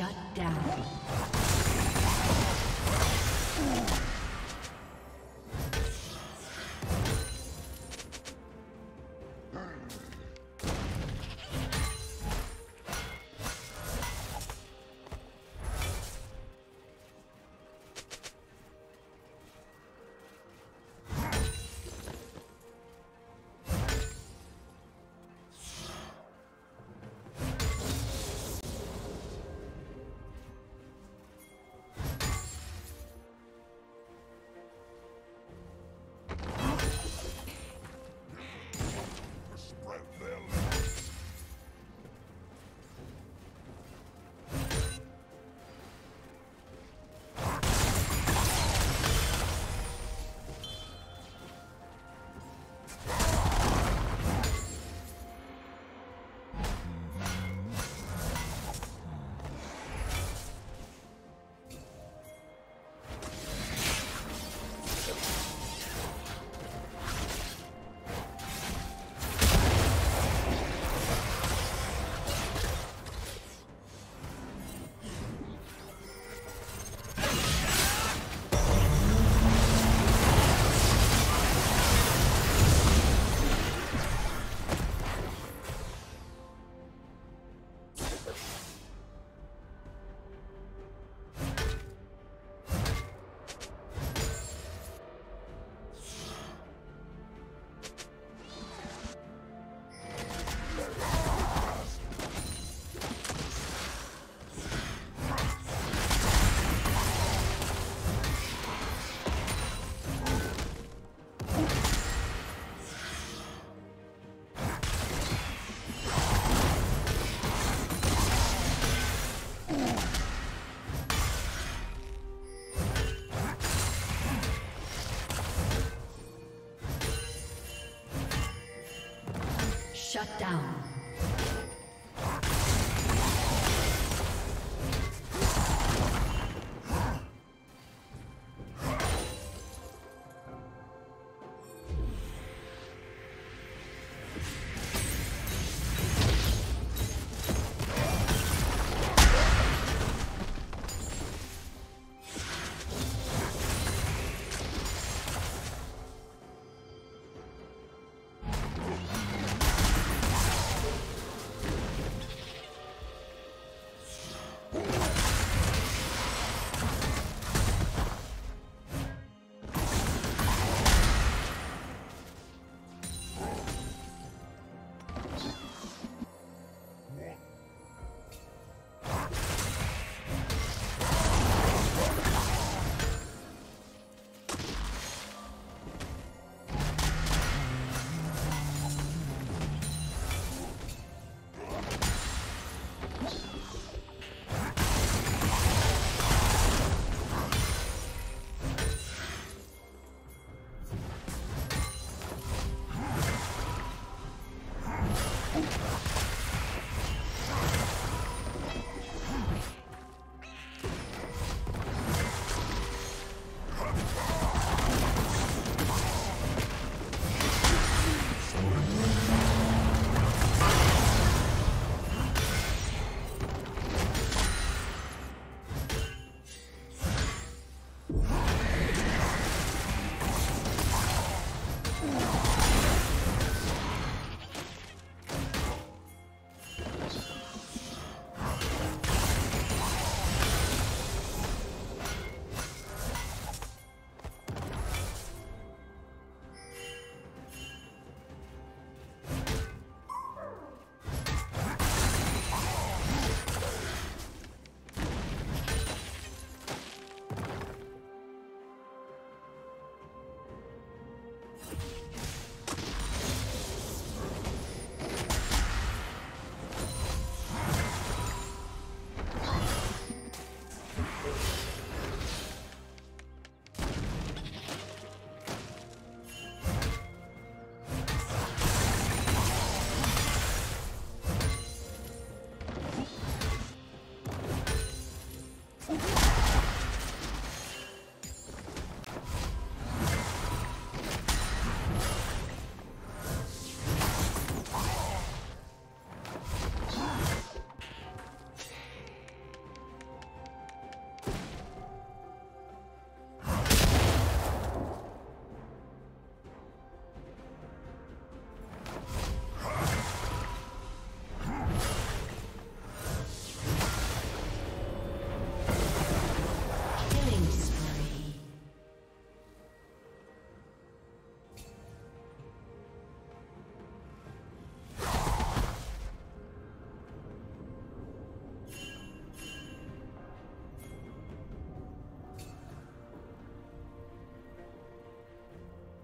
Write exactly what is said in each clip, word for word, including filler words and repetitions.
Shut down. Shut down.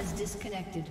Has disconnected.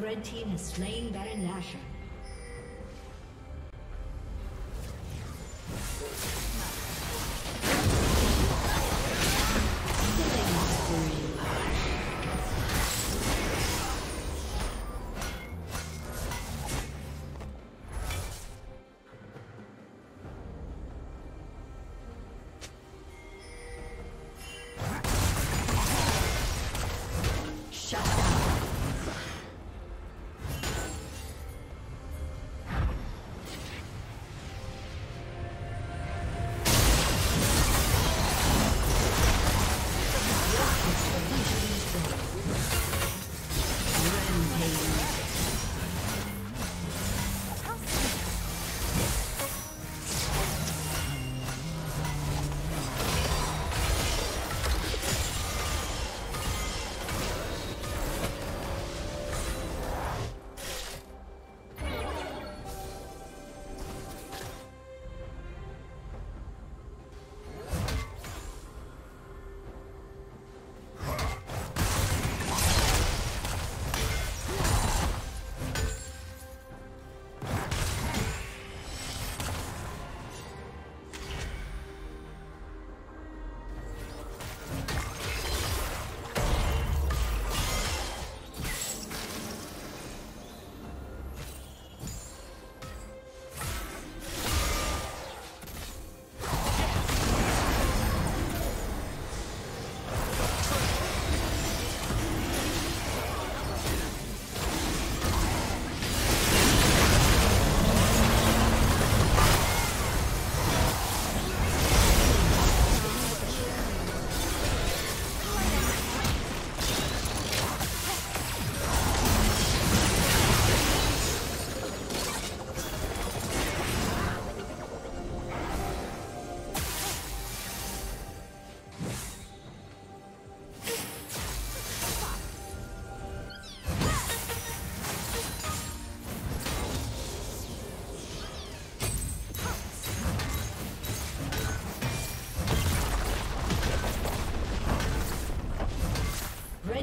Red team has slain Baron Nashor.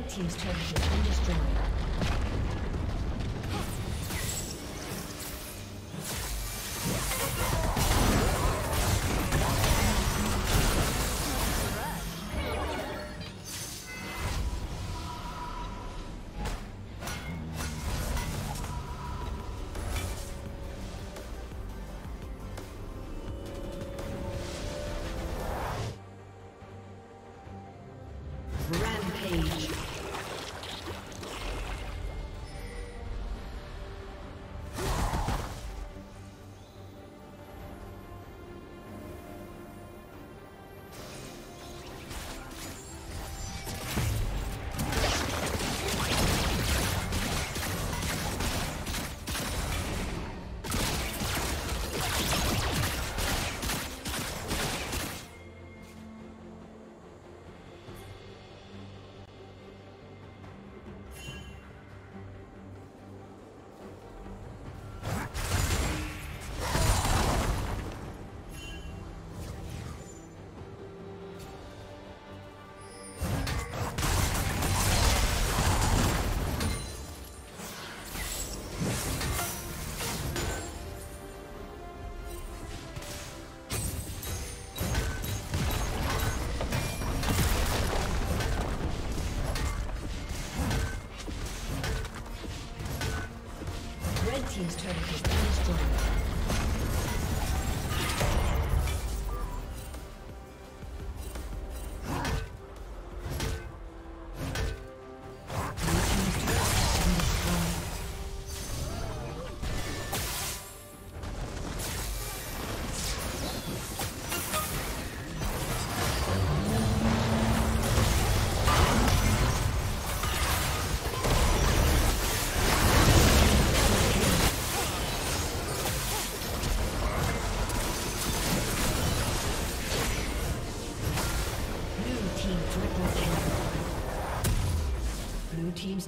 Red team's turret has been destroyed. He's trying to get this done. Team's